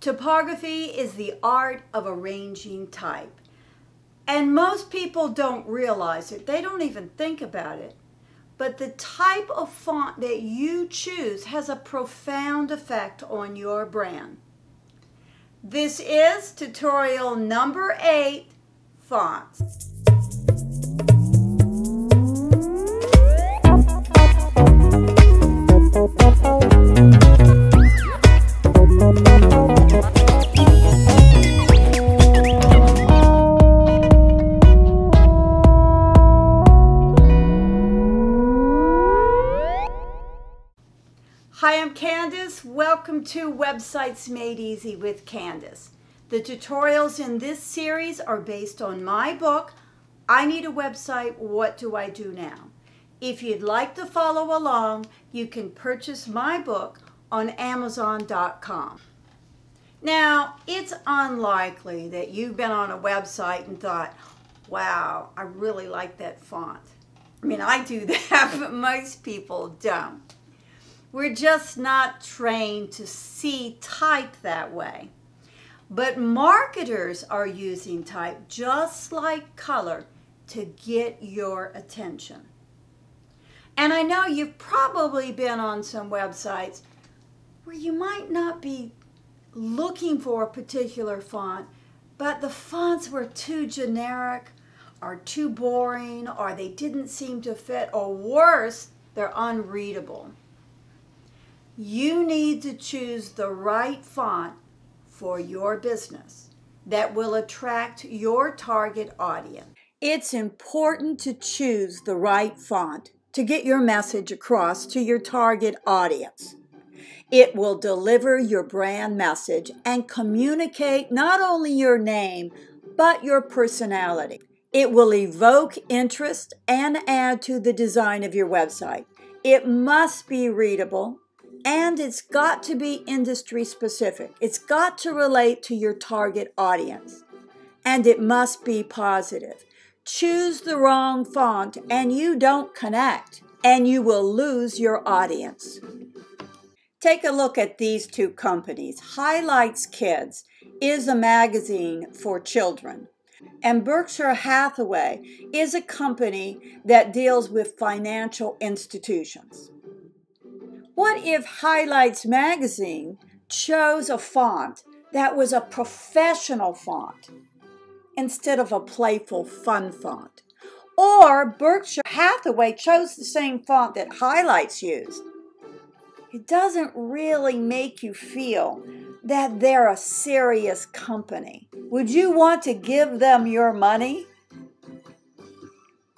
Typography is the art of arranging type. And most people don't realize it. They don't even think about it. But the type of font that you choose has a profound effect on your brand. This is tutorial number 8, fonts. Hi, I'm Candace. Welcome to Websites Made Easy with Candace. The tutorials in this series are based on my book, I Need a Website, What Do I Do Now? If you'd like to follow along, you can purchase my book on Amazon.com. Now, it's unlikely that you've been on a website and thought, wow, I really like that font. I mean, I do that, but most people don't. We're just not trained to see type that way. But marketers are using type just like color to get your attention. And I know you've probably been on some websites where you might not be looking for a particular font, but the fonts were too generic, or too boring, or they didn't seem to fit, or worse, they're unreadable. You need to choose the right font for your business that will attract your target audience. It's important to choose the right font to get your message across to your target audience. It will deliver your brand message and communicate not only your name, but your personality. It will evoke interest and add to the design of your website. It must be readable. And it's got to be industry specific. It's got to relate to your target audience. And it must be positive. Choose the wrong font and you don't connect, and you will lose your audience. Take a look at these two companies. Highlights Kids is a magazine for children. And Berkshire Hathaway is a company that deals with financial institutions. What if Highlights Magazine chose a font that was a professional font instead of a playful, fun font? Or Berkshire Hathaway chose the same font that Highlights used. It doesn't really make you feel that they're a serious company. Would you want to give them your money?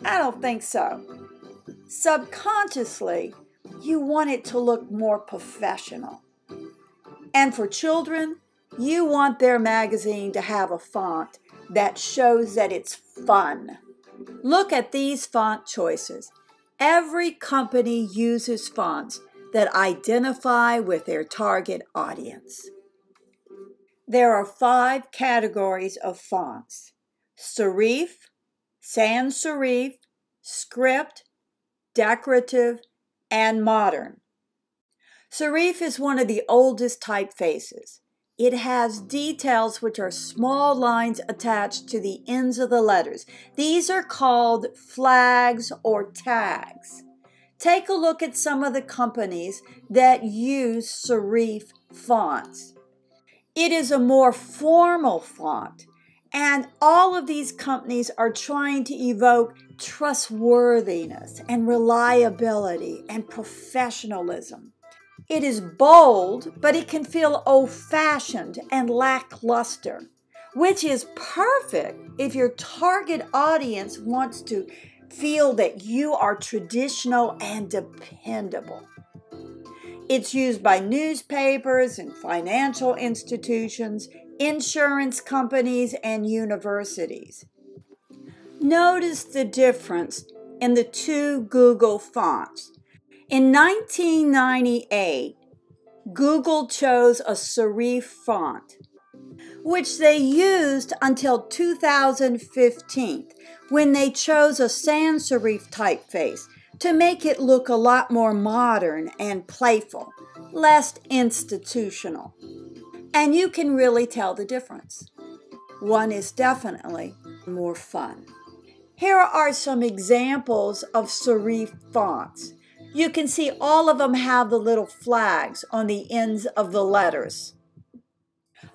I don't think so. Subconsciously, you want it to look more professional. And for children, you want their magazine to have a font that shows that it's fun. Look at these font choices. Every company uses fonts that identify with their target audience. There are 5 categories of fonts: serif, sans serif, script, decorative, and modern. Serif is one of the oldest typefaces. It has details which are small lines attached to the ends of the letters. These are called flags or tags. Take a look at some of the companies that use serif fonts. It is a more formal font, and all of these companies are trying to evoke trustworthiness and reliability and professionalism. It is bold, but it can feel old-fashioned and lackluster, which is perfect if your target audience wants to feel that you are traditional and dependable. It's used by newspapers and financial institutions, insurance companies, and universities. Notice the difference in the two Google fonts. In 1998, Google chose a serif font, which they used until 2015, when they chose a sans serif typeface to make it look a lot more modern and playful, less institutional. And you can really tell the difference. One is definitely more fun. Here are some examples of serif fonts. You can see all of them have the little flags on the ends of the letters.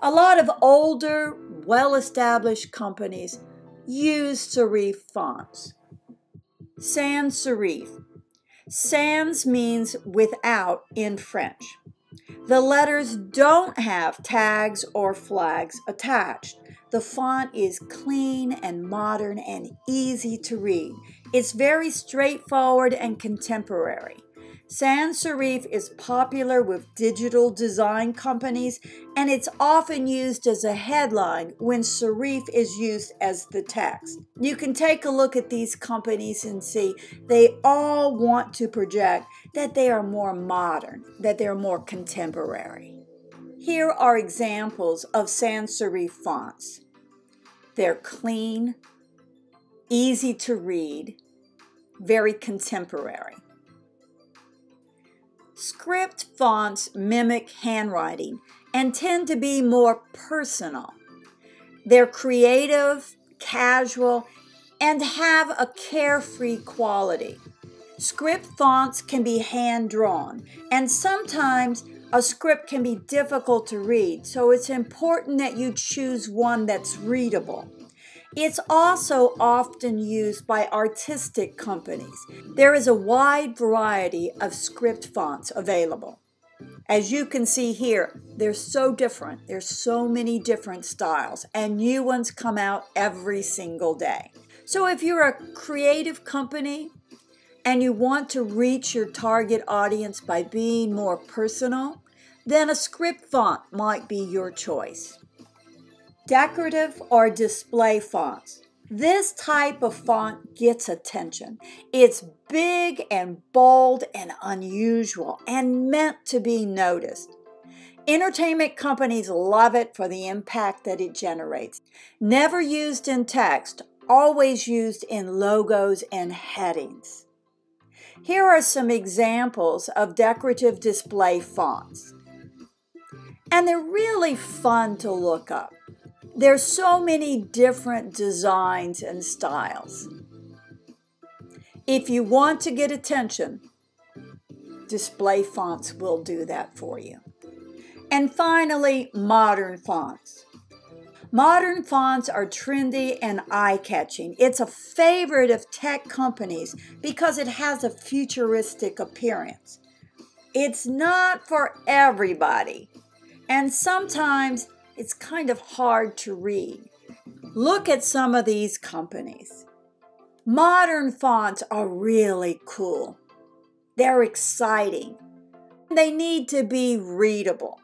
A lot of older, well-established companies use serif fonts. Sans serif. Sans means without in French. The letters don't have tags or flags attached. The font is clean and modern and easy to read. It's very straightforward and contemporary. Sans serif is popular with digital design companies, and it's often used as a headline when serif is used as the text. You can take a look at these companies and see they all want to project that they are more modern, that they're more contemporary. Here are examples of sans serif fonts. They're clean, easy to read, very contemporary. Script fonts mimic handwriting and tend to be more personal. They're creative, casual, and have a carefree quality. Script fonts can be hand-drawn, and sometimes a script can be difficult to read, so it's important that you choose one that's readable. It's also often used by artistic companies. There is a wide variety of script fonts available. As you can see here, they're so different. There's so many different styles, and new ones come out every single day. So if you're a creative company and you want to reach your target audience by being more personal, then a script font might be your choice. Decorative or display fonts. This type of font gets attention. It's big and bold and unusual and meant to be noticed. Entertainment companies love it for the impact that it generates. Never used in text, always used in logos and headings. Here are some examples of decorative display fonts. And they're really fun to look up. There's so many different designs and styles. If you want to get attention, display fonts will do that for you. And finally, modern fonts. Modern fonts are trendy and eye-catching. It's a favorite of tech companies because it has a futuristic appearance. It's not for everybody, and sometimes it's kind of hard to read. Look at some of these companies. Modern fonts are really cool. They're exciting. They need to be readable.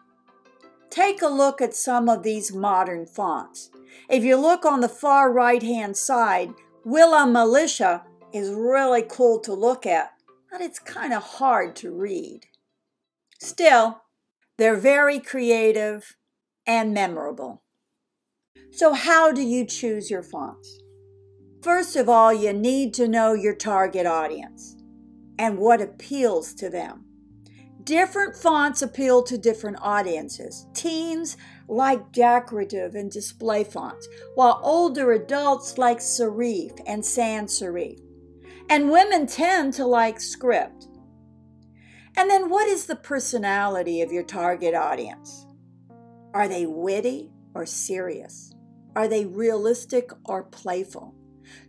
Take a look at some of these modern fonts. If you look on the far right-hand side, Willa Militia is really cool to look at, but it's kind of hard to read. Still, they're very creative and memorable. So how do you choose your fonts? First of all, you need to know your target audience and what appeals to them. Different fonts appeal to different audiences. Teens like decorative and display fonts, while older adults like serif and sans serif. And women tend to like script. And then what is the personality of your target audience? Are they witty or serious? Are they realistic or playful?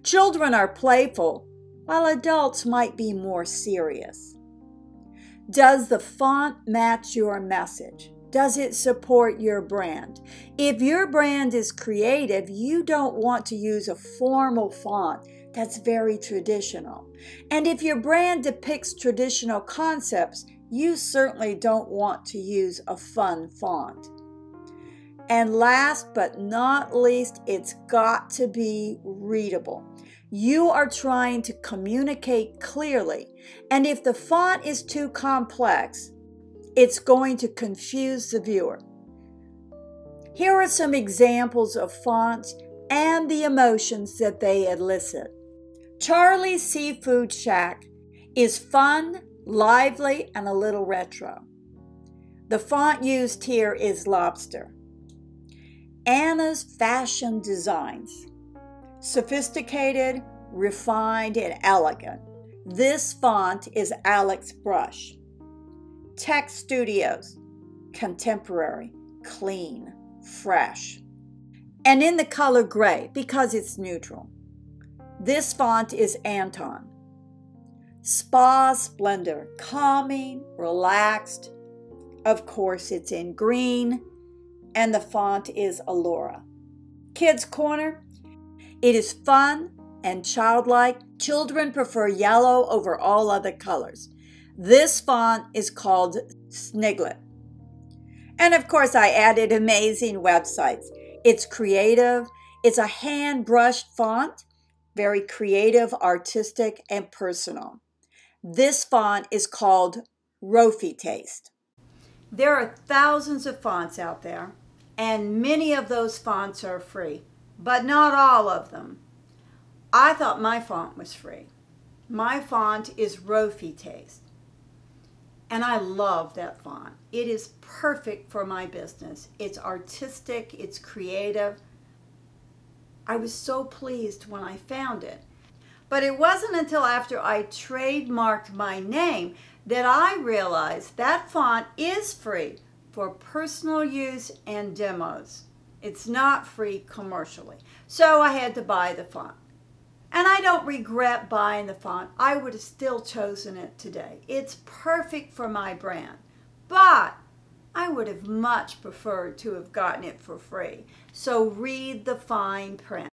Children are playful, while adults might be more serious. Does the font match your message? Does it support your brand? If your brand is creative, you don't want to use a formal font that's very traditional. And if your brand depicts traditional concepts, you certainly don't want to use a fun font. And last but not least, it's got to be readable. You are trying to communicate clearly, and if the font is too complex, it's going to confuse the viewer. Here are some examples of fonts and the emotions that they elicit. Charlie's Seafood Shack is fun, lively, and a little retro. The font used here is Lobster. Anna's fashion designs. Sophisticated, refined, and elegant. This font is Alex Brush. Tech Studios. Contemporary, clean, fresh. And in the color gray because it's neutral. This font is Anton. Spa Splendor. Calming, relaxed. Of course, it's in green. And the font is Allura. Kids Corner. It is fun and childlike. Children prefer yellow over all other colors. This font is called Sniglet. And of course, I added amazing websites. It's creative. It's a hand-brushed font. Very creative, artistic, and personal. This font is called Rofi Taste. There are thousands of fonts out there, and many of those fonts are free, but not all of them. I thought my font was free. My font is Rofi Taste, and I love that font. It is perfect for my business. It's artistic, it's creative. I was so pleased when I found it. But it wasn't until after I trademarked my name that I realized that font is free for personal use and demos. It's not free commercially. So I had to buy the font. And I don't regret buying the font. I would have still chosen it today. It's perfect for my brand. But I would have much preferred to have gotten it for free. So read the fine print.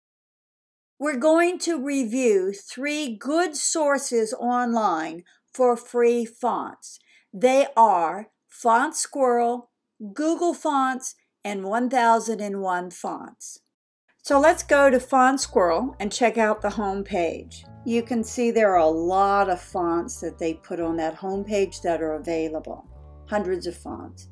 We're going to review 3 good sources online for free fonts. They are Font Squirrel, Google Fonts, and 1001 Fonts. So let's go to Font Squirrel and check out the home page. You can see there are a lot of fonts that they put on that home page that are available. Hundreds of fonts.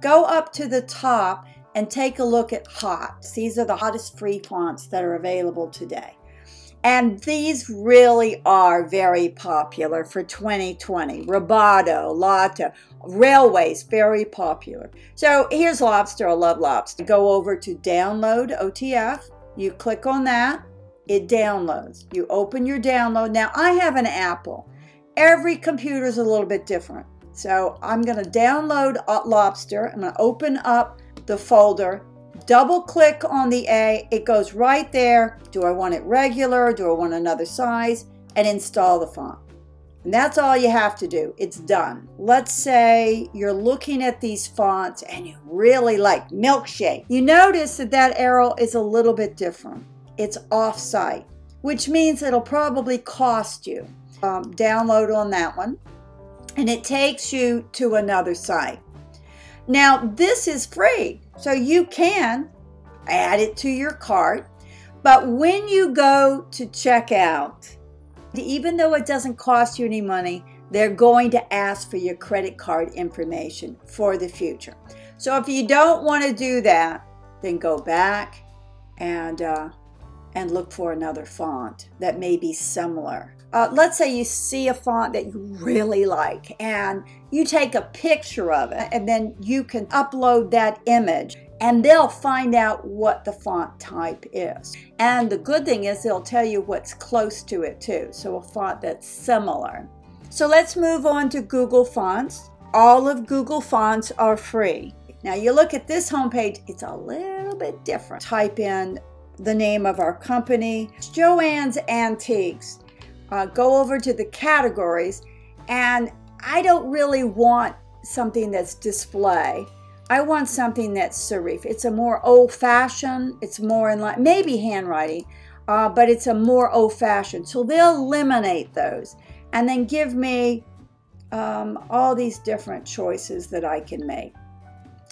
Go up to the top and take a look at Hot. These are the hottest free fonts that are available today. And these really are very popular for 2020. Roboto, Lato, Railway's very popular. So here's Lobster. I love Lobster. Go over to Download OTF. You click on that. It downloads. You open your download. Now I have an Apple. Every computer is a little bit different. So I'm going to download Lobster. I'm going to open up the folder, double click on the A, it goes right there. Do I want it regular? Do I want another size? And install the font. And that's all you have to do. It's done. Let's say you're looking at these fonts and you really like Milkshake. You notice that that arrow is a little bit different. It's offsite, which means it'll probably cost you. Download on that one. And it takes you to another site. Now this is free, so you can add it to your cart, but when you go to checkout, even though it doesn't cost you any money, they're going to ask for your credit card information for the future. So if you don't want to do that, then go back and look for another font that may be similar. Let's say you see a font that you really like and you take a picture of it and then you can upload that image and they'll find out what the font type is. And the good thing is they'll tell you what's close to it too, so a font that's similar. So let's move on to Google Fonts. All of Google Fonts are free. Now you look at this homepage, it's a little bit different. Type in the name of our company, Joann's Antiques. Go over to the categories, and I don't really want something that's display. I want something that's serif. It's a more old-fashioned, it's more in line, maybe handwriting, but it's a more old-fashioned. So they'll eliminate those and then give me all these different choices that I can make.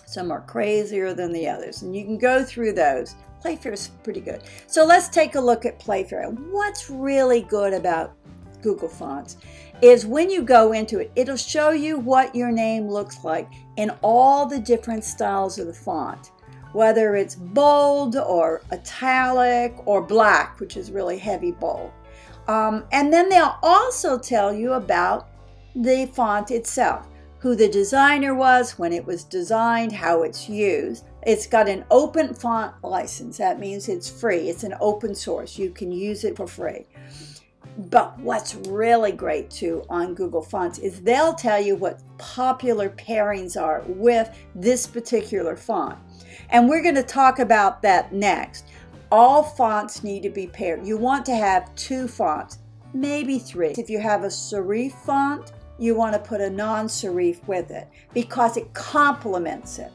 Some are crazier than the others, and you can go through those. Playfair is pretty good. So let's take a look at Playfair. What's really good about Google Fonts is when you go into it, it'll show you what your name looks like in all the different styles of the font, whether it's bold or italic or black, which is really heavy bold. And then they'll also tell you about the font itself. who the designer was, when it was designed, how it's used. It's got an open font license. That means it's free. It's an open source. You can use it for free. But what's really great too on Google Fonts is they'll tell you what popular pairings are with this particular font. And we're going to talk about that next. All fonts need to be paired. You want to have two fonts, maybe three. If you have a serif font, you want to put a non-serif with it because it complements it.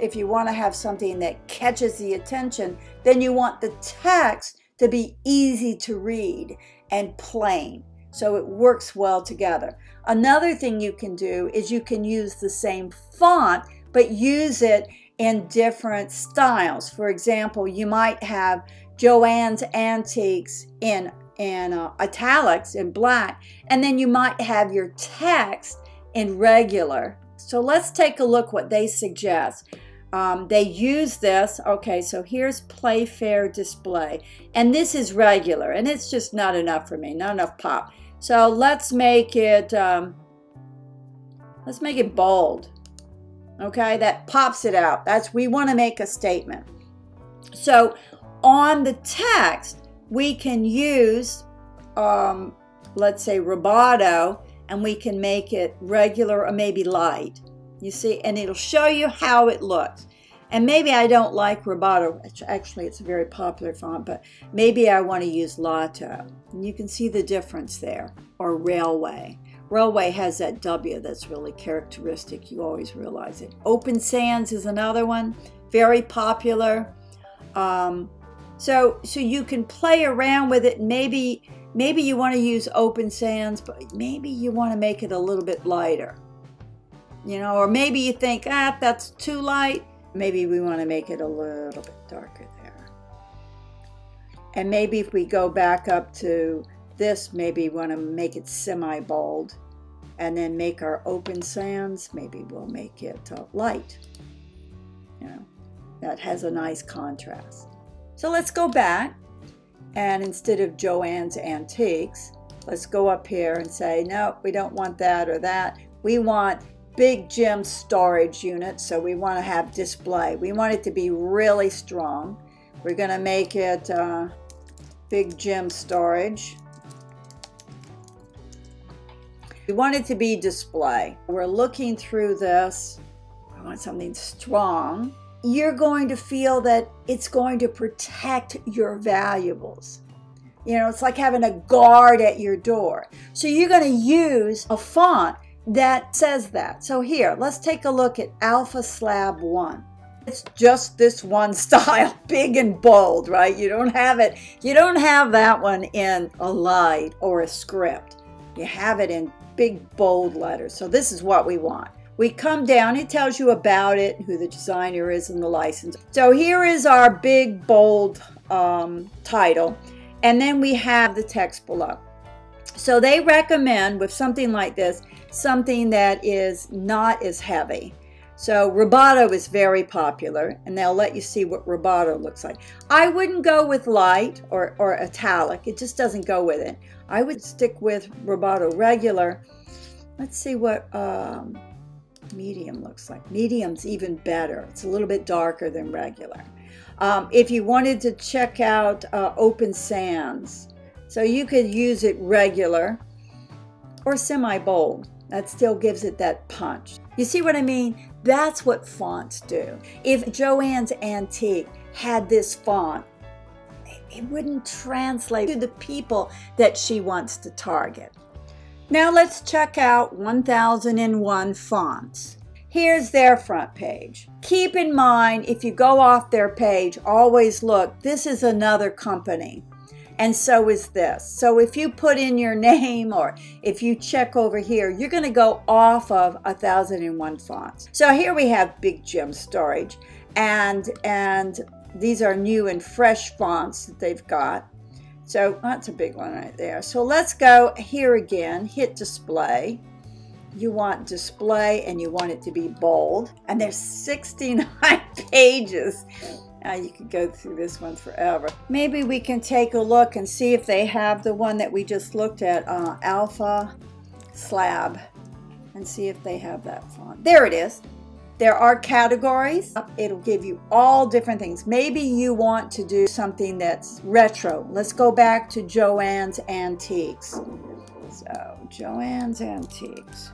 If you want to have something that catches the attention, then you want the text to be easy to read and plain, so it works well together. Another thing you can do is you can use the same font, but use it in different styles. For example, you might have Joann's Antiques in italics, in black, and then you might have your text in regular. So let's take a look what they suggest. They use this. Okay, so here's Playfair display, and this is regular, and it's just not enough for me, not enough pop. So let's make it bold. Okay, that pops it out. That's, we want to make a statement. So on the text, we can use, let's say, Roboto, and we can make it regular or maybe light. You see, and it'll show you how it looks. And maybe I don't like Roboto, which actually it's a very popular font, but maybe I want to use Lato. And you can see the difference there, or Railway. Railway has that W that's really characteristic. You always realize it. Open Sans is another one, very popular. So you can play around with it. Maybe you want to use Open Sans, but maybe you want to make it a little bit lighter. You know, or maybe you think, that's too light. Maybe we want to make it a little bit darker there. And maybe if we go back up to this, maybe want to make it semi-bold, and then make our Open Sans, maybe we'll make it light. You know, that has a nice contrast. So let's go back, and instead of Joann's Antiques, let's go up here and say, no, we don't want that or that. We want Big Gym Storage Unit, so we want to have display. We want it to be really strong. We're going to make it Big Gym Storage. We want it to be display. We're looking through this. I want something strong. You're going to feel that it's going to protect your valuables. You know, it's like having a guard at your door. So you're going to use a font that says that. So here, let's take a look at Alpha Slab One. It's just this one style, big and bold, right? You don't have it. You don't have that one in a light or a script. You have it in big bold letters. So this is what we want. We come down, it tells you about it, who the designer is and the license. So here is our big bold title, and then we have the text below. So they recommend with something like this, something that is not as heavy. So Roboto is very popular, and they'll let you see what Roboto looks like. I wouldn't go with light or italic. It just doesn't go with it. I would stick with Roboto regular. Let's see what medium looks like. Medium's even better. It's a little bit darker than regular. If you wanted to check out Open Sans, so you could use it regular or semi-bold. That still gives it that punch. You see what I mean? That's what fonts do. If Joann's Antique had this font, it wouldn't translate to the people that she wants to target. Now let's check out 1001 Fonts. Here's their front page. Keep in mind, if you go off their page, always look, this is another company. And so is this. So if you put in your name or if you check over here, you're going to go off of 1001 Fonts. So here we have Big Gym Storage, and these are new and fresh fonts that they've got. So that's a big one right there. So let's go here again, hit display. You want display and you want it to be bold. And there's 69 pages. Now you could go through this one forever. Maybe we can take a look and see if they have the one that we just looked at, Alpha Slab. and see if they have that font. There it is. There are categories. It'll give you all different things. Maybe you want to do something that's retro. Let's go back to Joann's Antiques. So, Joann's Antiques.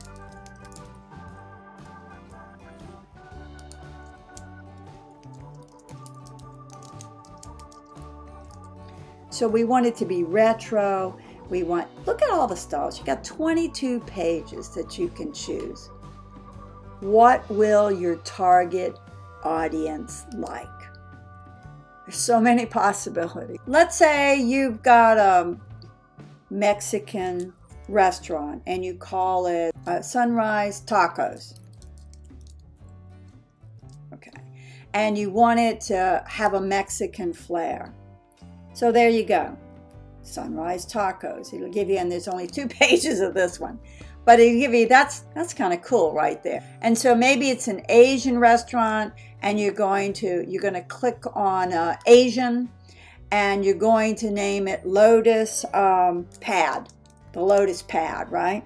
So we want it to be retro. We want, look at all the styles. You got 22 pages that you can choose. What will your target audience like? There's so many possibilities. Let's say you've got a Mexican restaurant and you call it Sunrise Tacos. Okay. And you want it to have a Mexican flair. So there you go. Sunrise Tacos. It'll give you, and there's only 2 pages of this one, but it'll give you, that's kind of cool right there. And so maybe it's an Asian restaurant and you're going to click on Asian and you're going to name it Lotus Pad, the Lotus Pad, right?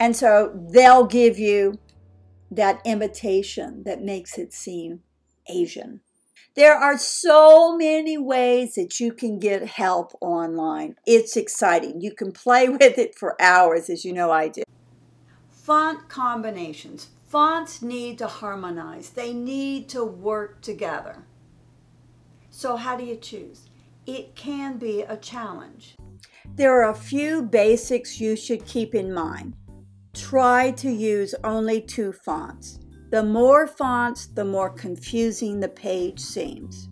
And so they'll give you that imitation that makes it seem Asian. There are so many ways that you can get help online. It's exciting. You can play with it for hours, as you know I do. Font combinations. Fonts need to harmonize. They need to work together. So how do you choose? It can be a challenge. There are a few basics you should keep in mind. Try to use only 2 fonts. The more fonts, the more confusing the page seems.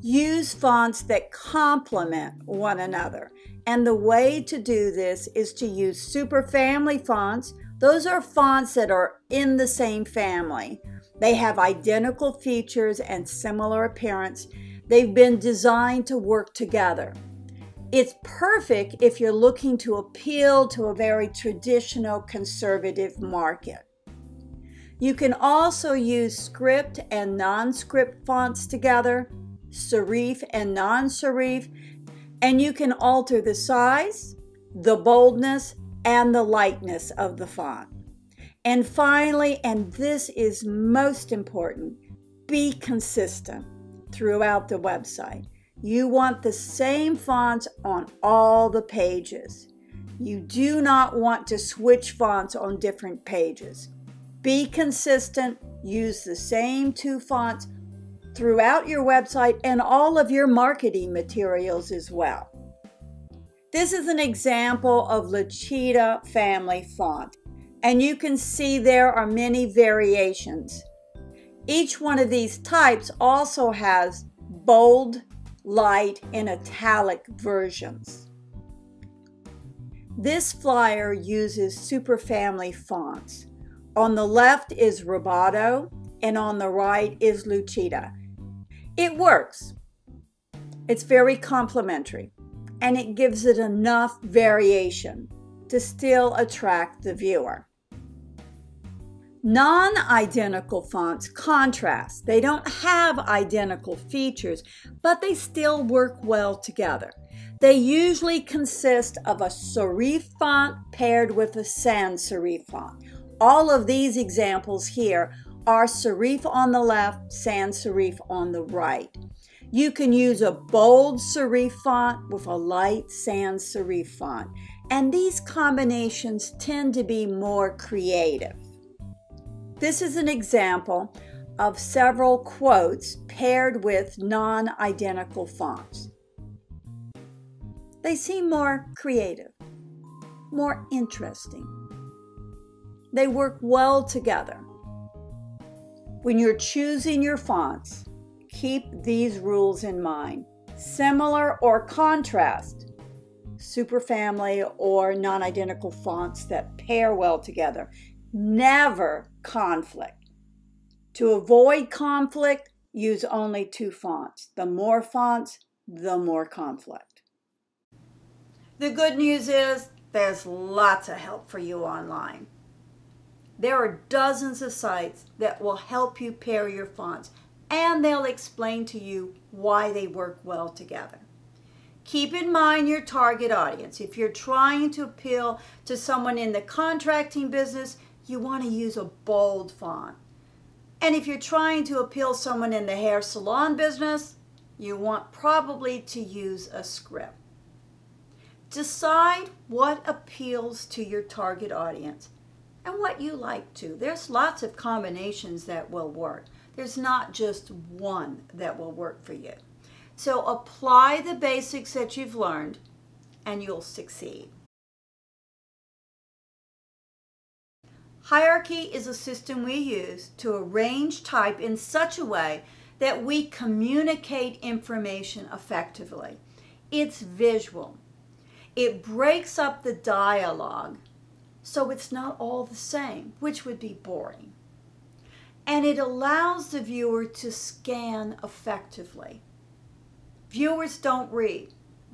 Use fonts that complement one another. And the way to do this is to use super family fonts. Those are fonts that are in the same family. They have identical features and similar appearance. They've been designed to work together. It's perfect if you're looking to appeal to a very traditional conservative market. You can also use script and non-script fonts together, serif and non-serif, and you can alter the size, the boldness, and the lightness of the font. And finally, and this is most important, be consistent throughout the website. You want the same fonts on all the pages. You do not want to switch fonts on different pages. Be consistent, use the same 2 fonts throughout your website and all of your marketing materials as well. This is an example of Lachita family font, and you can see there are many variations. Each one of these types also has bold, light, and italic versions. This flyer uses superfamily fonts. On the left is Roboto, and on the right is Lucida. It works. It's very complementary, and it gives it enough variation to still attract the viewer. Non-identical fonts contrast. They don't have identical features, but they still work well together. They usually consist of a serif font paired with a sans serif font. All of these examples here are serif on the left, sans serif on the right. You can use a bold serif font with a light sans serif font. And these combinations tend to be more creative. This is an example of several quotes paired with non-identical fonts. They seem more creative, more interesting. They work well together. When you're choosing your fonts, keep these rules in mind. Similar or contrast, superfamily or non-identical fonts that pair well together. Never conflict. To avoid conflict, use only 2 fonts. The more fonts, the more conflict. The good news is there's lots of help for you online. There are dozens of sites that will help you pair your fonts, and they'll explain to you why they work well together. Keep in mind your target audience. If you're trying to appeal to someone in the contracting business, you want to use a bold font. And if you're trying to appeal someone in the hair salon business, you want probably to use a script. Decide what appeals to your target audience and what you like to. There's lots of combinations that will work. There's not just one that will work for you. So apply the basics that you've learned and you'll succeed. Hierarchy is a system we use to arrange type in such a way that we communicate information effectively. It's visual. It breaks up the dialogue, so it's not all the same, which would be boring. And it allows the viewer to scan effectively. Viewers don't read,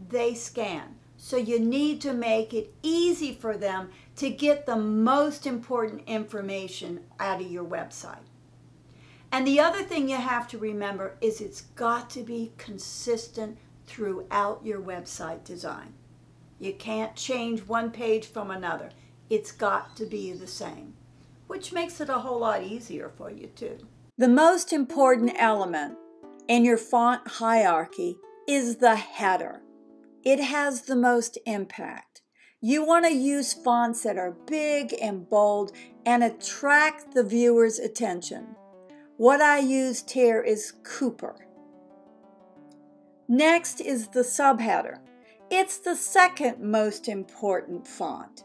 they scan. So you need to make it easy for them to get the most important information out of your website. And the other thing you have to remember is it's got to be consistent throughout your website design. You can't change one page from another. It's got to be the same, which makes it a whole lot easier for you too. The most important element in your font hierarchy is the header. It has the most impact. You want to use fonts that are big and bold and attract the viewer's attention. What I used here is Cooper. Next is the subheader. It's the second most important font,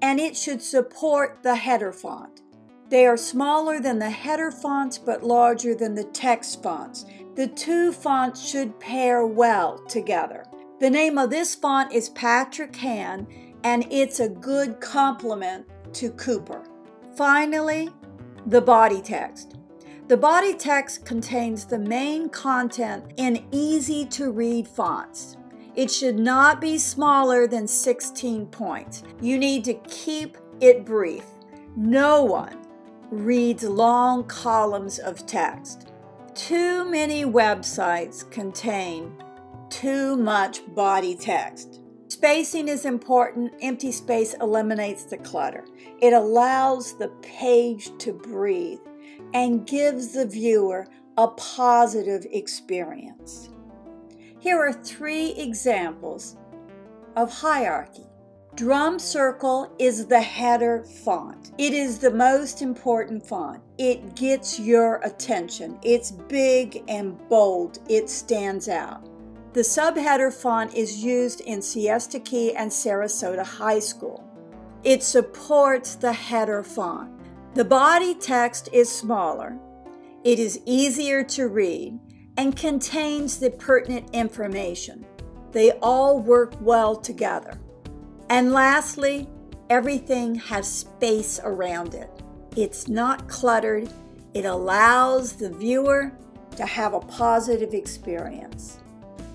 and it should support the header font. They are smaller than the header fonts but larger than the text fonts. The two fonts should pair well together. The name of this font is Patrick Hand, and it's a good complement to Cooper. Finally, the body text. The body text contains the main content in easy-to-read fonts. It should not be smaller than 16 points. You need to keep it brief. No one reads long columns of text. Too many websites contain too much body text. Spacing is important. Empty space eliminates the clutter. It allows the page to breathe and gives the viewer a positive experience. Here are three examples of hierarchy. Drum Circle is the header font. It is the most important font. It gets your attention. It's big and bold. It stands out. The subheader font is used in Siesta Key and Sarasota High School. It supports the header font. The body text is smaller. It is easier to read and contains the pertinent information. They all work well together. And lastly, everything has space around it. It's not cluttered. It allows the viewer to have a positive experience.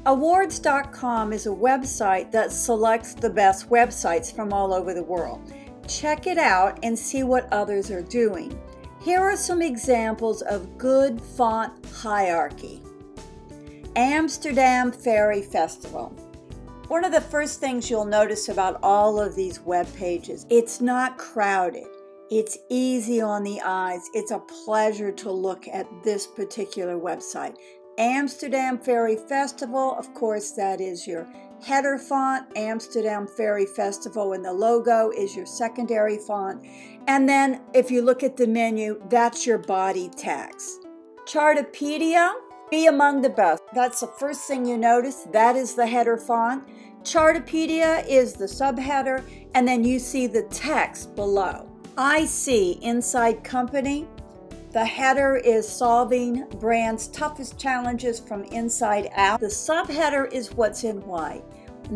Awards.com is a website that selects the best websites from all over the world. Check it out and see what others are doing. Here are some examples of good font hierarchy. Amsterdam Ferry Festival. One of the first things you'll notice about all of these web pages, it's not crowded. It's easy on the eyes. It's a pleasure to look at this particular website. Amsterdam Ferry Festival, of course, that is your header font. Amsterdam Ferry Festival and the logo is your secondary font. And then if you look at the menu, that's your body text. Chartopedia, be among the best. That's the first thing you notice. That is the header font. Chartopedia is the subheader, and then you see the text below. IC, Inside Company. The header is Solving Brand's Toughest Challenges from Inside Out. The subheader is What's in White.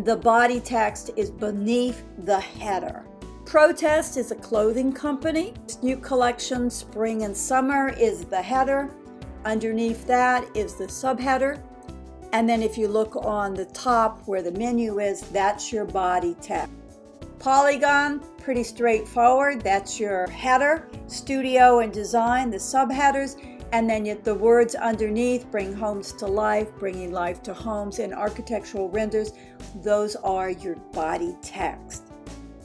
The body text is beneath the header. Protest is a clothing company. Its new collection, Spring and Summer, is the header. Underneath that is the subheader. And then if you look on the top where the menu is, that's your body text. Polygon, pretty straightforward, that's your header. Studio and Design, the subheaders, and then the words underneath, Bring Homes to Life, Bringing Life to Homes, and Architectural Renders, those are your body text.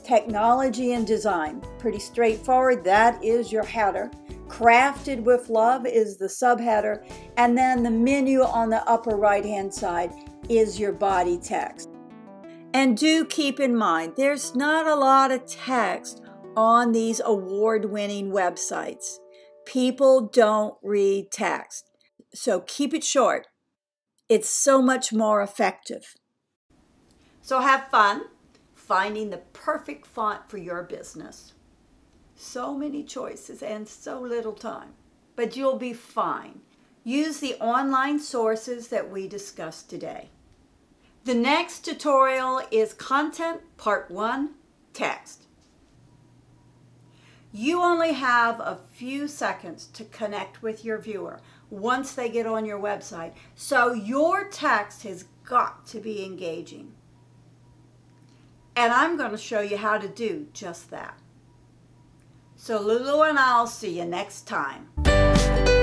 Technology and design, pretty straightforward. That is your header. Crafted with Love is the subheader, and then the menu on the upper right-hand side is your body text. And do keep in mind, there's not a lot of text on these award-winning websites. People don't read text, so keep it short. It's so much more effective. So have fun finding the perfect font for your business. So many choices and so little time, but you'll be fine. Use the online sources that we discussed today. The next tutorial is Content Part 1, Text. You only have a few seconds to connect with your viewer once they get on your website, so your text has got to be engaging. And I'm going to show you how to do just that. So Lulu and I'll see you next time.